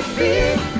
feet.